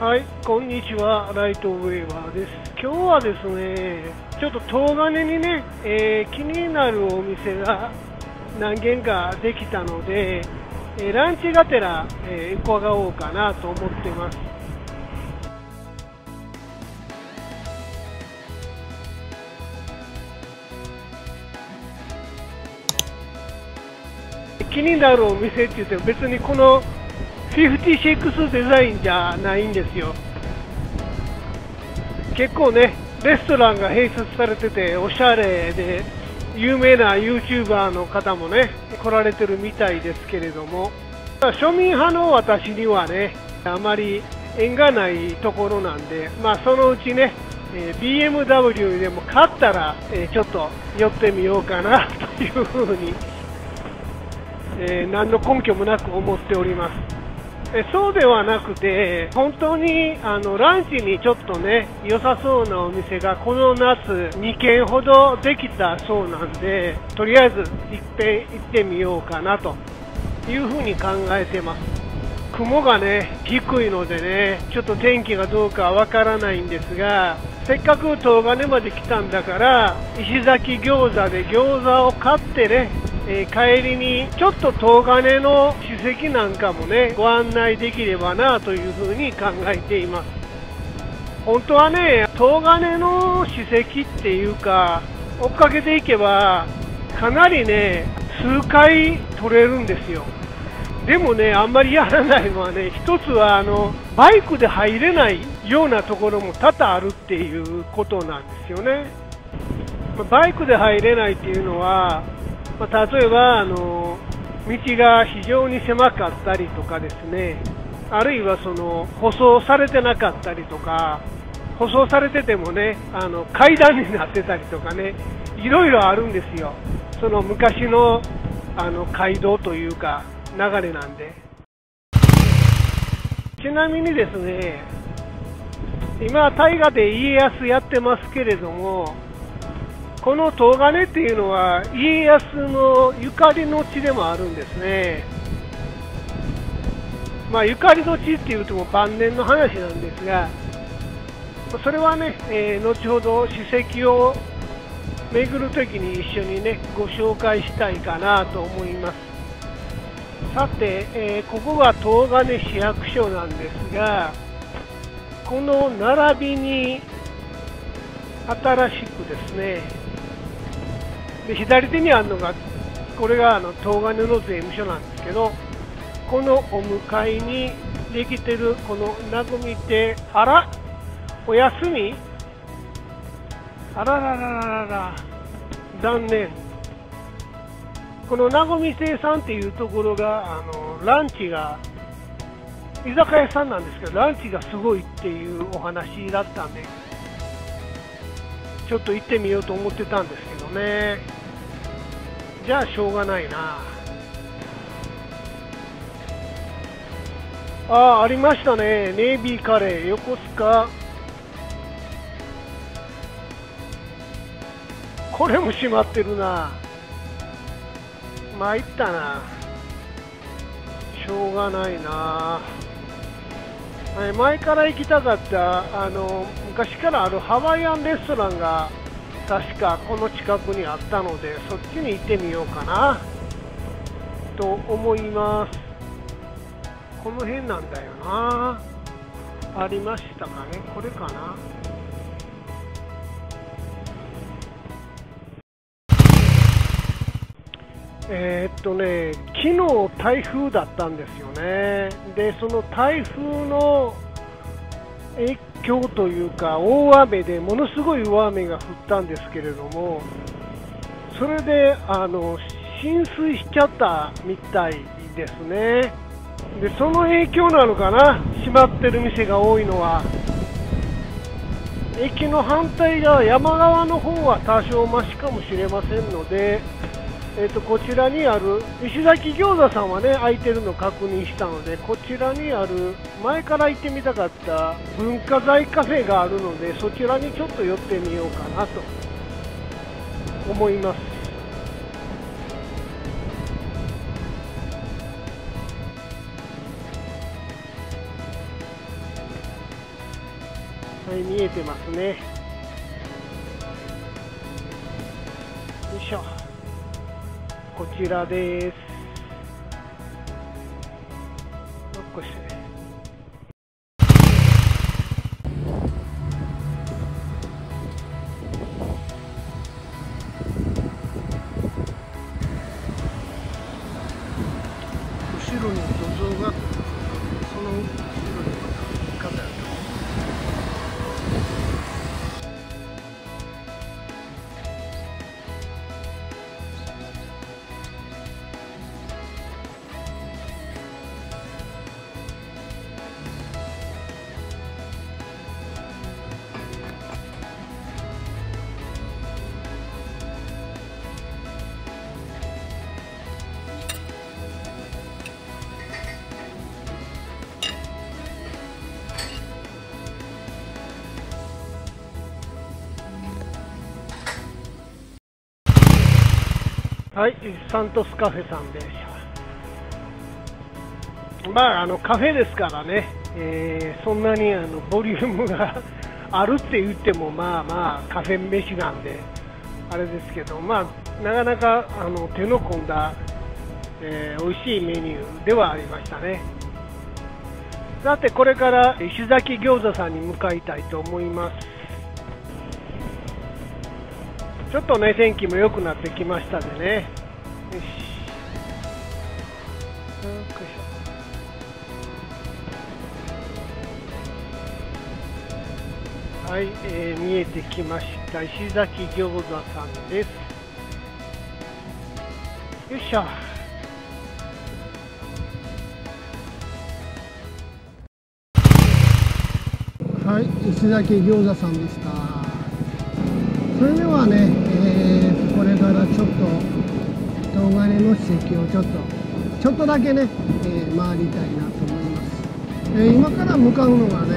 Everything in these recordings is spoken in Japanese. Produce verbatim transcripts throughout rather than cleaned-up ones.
はい、こんにちは、ライトウェーバーです。今日はですね、ちょっと東金にね、えー、気になるお店が何軒かできたので、えー、ランチがてら、えー、伺おうかなと思ってます。気になるお店って言っても別にこのごじゅうろくデザインじゃないんですよ。結構ね、レストランが併設されてておしゃれで、有名な ユーチューバー の方もね来られてるみたいですけれども、庶民派の私にはねあまり縁がないところなんで、まあそのうちね ビーエムダブリュー でも買ったらちょっと寄ってみようかなというふうに、えー、何の根拠もなく思っております。そうではなくて、本当にあのランチにちょっとね良さそうなお店がこの夏にけんほどできたそうなんで、とりあえずいっぺん行ってみようかなというふうに考えてます。雲がね低いのでね、ちょっと天気がどうかわからないんですが、せっかく東金まで来たんだから石崎餃子で餃子を買ってね、えー、帰りにちょっと東金の史跡なんかもねご案内できればなというふうに考えています。本当はね東金の史跡っていうか追っかけていけばかなりね数回取れるんですよ。でもねあんまりやらないのはね、一つはあのバイクで入れないようなところも多々あるっていうことなんですよね。バイクで入れないっていうのは、まあ、例えばあの道が非常に狭かったりとかですね、あるいはその舗装されてなかったりとか、舗装されててもねあの階段になってたりとかね、いろいろあるんですよ。その昔のあの街道というか流れなんで。ちなみにですね、今大河で家康やってますけれども、この東金っていうのは家康のゆかりの地でもあるんですね。まあゆかりの地っていうとも晩年の話なんですが、それはね、えー、後ほど史跡を巡るときに一緒にねご紹介したいかなと思います。さて、えー、ここが東金市役所なんですが、この並びに新しくですね、で左手にあるのがこれがあの東金の税務署なんですけど、このお向かいにできてるこのなぐみ亭、あらおやすみ、あらららららら残念。このなぐみ亭さんっていうところがあのランチが居酒屋さんなんですけど、ランチがすごいっていうお話だったんで、ちょっと行ってみようと思ってたんですけどね。じゃあしょうがないなあ。ありましたね、ネイビーカレー横須賀。これも閉まってるな、参ったな、しょうがないな。前から行きたかったあの昔からあるハワイアンレストランが確かこの近くにあったので、そっちに行ってみようかなと思います。この辺なんだよな。ありましたかね、これかな。えーっとね、昨日台風だったんですよね。でその台風の影響というか大雨で、ものすごい大雨が降ったんですけれども、それであの浸水しちゃったみたいですね。でその影響なのかな、閉まってる店が多いのは。駅の反対側山側の方は多少マシかもしれませんので、えーとこちらにある石崎餃子さんはね空いてるの確認したので、こちらにある前から行ってみたかった文化財カフェがあるので、そちらにちょっと寄ってみようかなと思います。はい、見えてますね。よいしょ、こちらです。後ろに土蔵が、その後ろにまた飾るはい、サントスカフェさんでした。まあ、あのカフェですからね、えー、そんなにあのボリュームがあるって言っても、まあまあカフェ飯なんであれですけど、まあ、なかなかあの手の込んだ、えー、美味しいメニューではありましたね。さて、これから石崎餃子さんに向かいたいと思います。ちょっとね、天気も良くなってきましたでね。よし。よいしょ。はい、えー、見えてきました。石崎餃子さんです。よいしょ。はい、石崎餃子さんでした。それではね、えー、これからちょっと東金の史跡をちょっとちょっとだけね、えー、回りたいなと思います。えー、今から向かうのがね、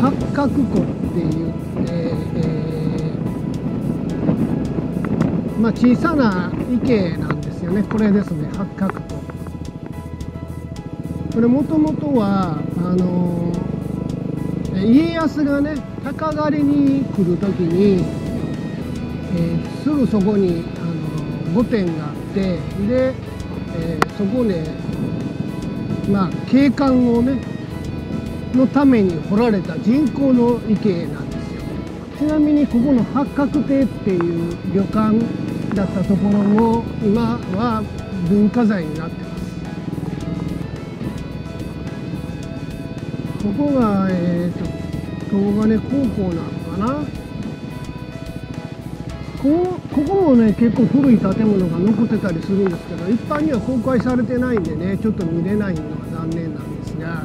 八角湖っていう、えーえーまあ、小さな池なんですよね。これですね、八角湖。これもともとはあのー家康がね、鷹狩りに来る時に、えー、すぐそこにあの御殿があって、で、えー、そこで、まあ、景観をねのために掘られた人工の池なんですよ。ちなみにここの八角亭っていう旅館だったところも今は文化財になってます。ここが、えーと、東金高校なのかな。ここもね、結構古い建物が残ってたりするんですけど、一般には公開されてないんでね、ちょっと見れないのが残念なんですが、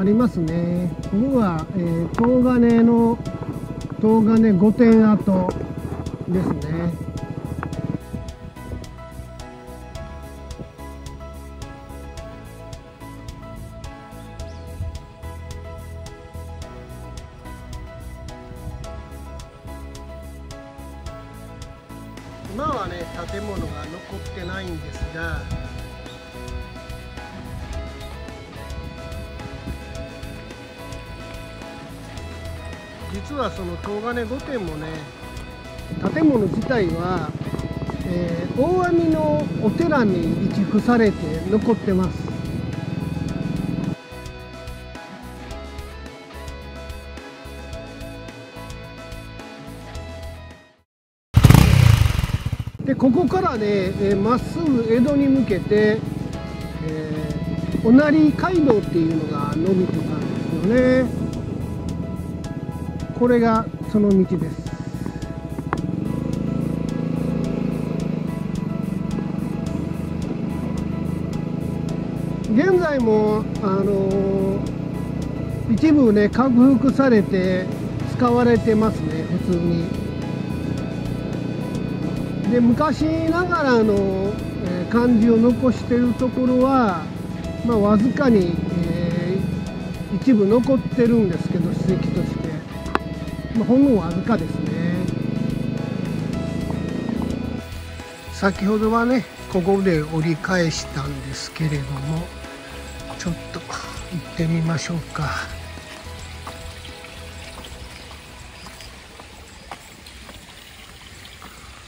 ありますね。ここが、えー、東金の東金御殿跡ですね。今はね、建物が残ってないんですが、実はその東金御殿もね、建物自体は、えー、大網のお寺に移築されて残ってます。で、ここからね、まっすぐ江戸に向けて、えー、お成街道っていうのが伸びてたんですよね。これがその道です。現在も、あのー、一部ね、拡幅されて使われてますね、普通に。で、昔ながらの漢字を残しているところは、まあ、わずかに、えー、一部残ってるんですけど、史跡として、まあ、ほんのわずかですね。先ほどはねここで折り返したんですけれども、ちょっと行ってみましょうか。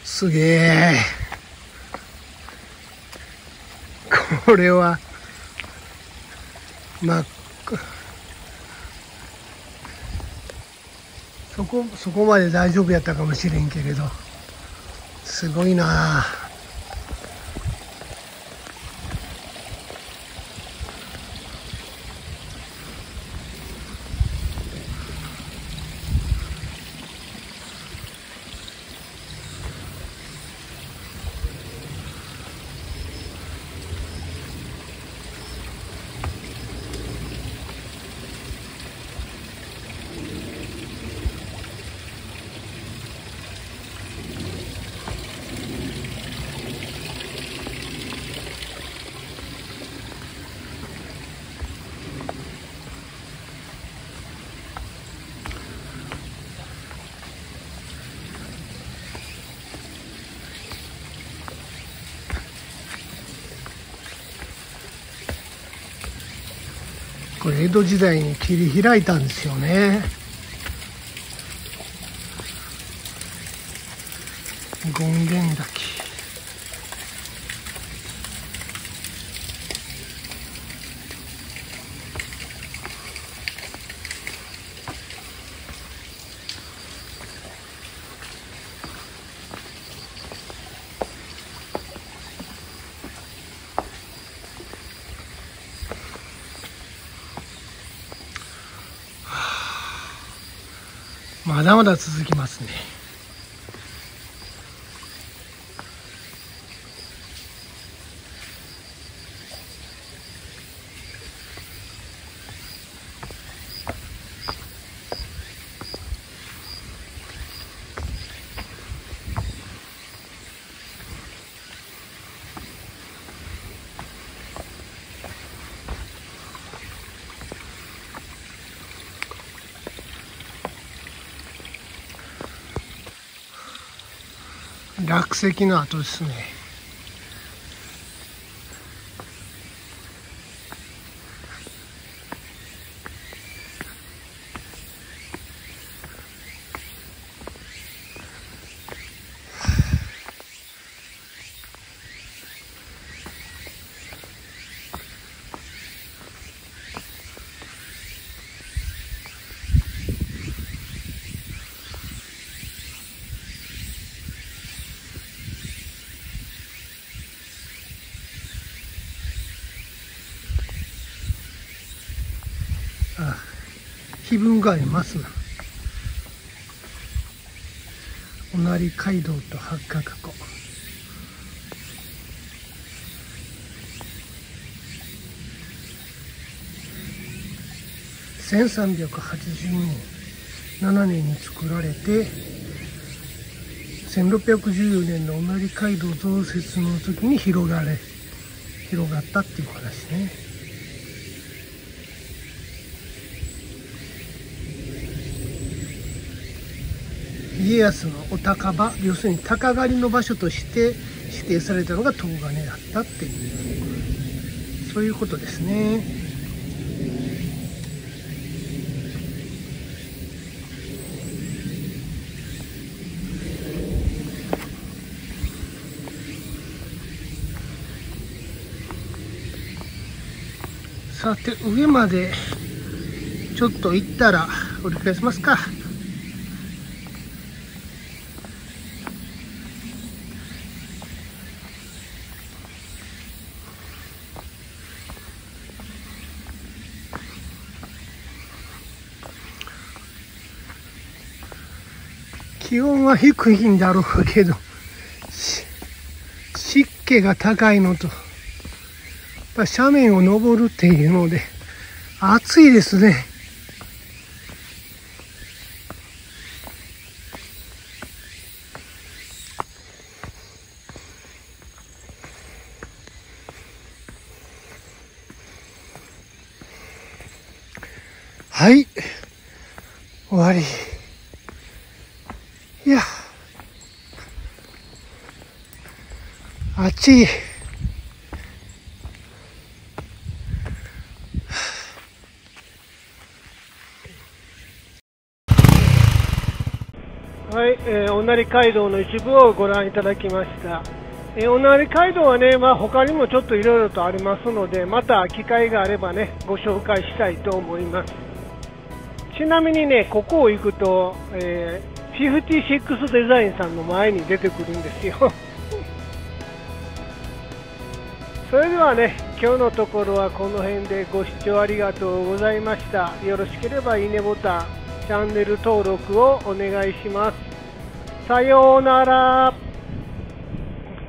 すげえ、これはまあそこそこまで大丈夫やったかもしれんけれど、すごいなあ。これ江戸時代に切り開いたんですよね。権現滝。まだまだ続きますね。落石の跡ですね。気分がありますな。おなり街道と八角湖。せんさんびゃくはちじゅうななねんに作られて、せんろっぴゃくじゅうよねんのおなり街道増設の時に広がれ広がったっていう話ね。家康のお高場、要するに鷹狩りの場所として指定されたのが東金だったっていう、そういうことですね。さて上までちょっと行ったら折り返しますか。気温は低いんだろうけど、湿気が高いのと、斜面を登るっていうので、暑いですね。はい、終わり。いや、暑い。はい、えー、御成街道の一部をご覧いただきました。えー、御成街道はね、まあ、他にもちょっといろいろとありますので、また機会があればね、ご紹介したいと思います。ちなみにね、ここを行くと、えー、ごじゅうろくデザインさんの前に出てくるんですよ。それではね、今日のところはこの辺でご視聴ありがとうございました。よろしければいいねボタン、チャンネル登録をお願いします。さようなら。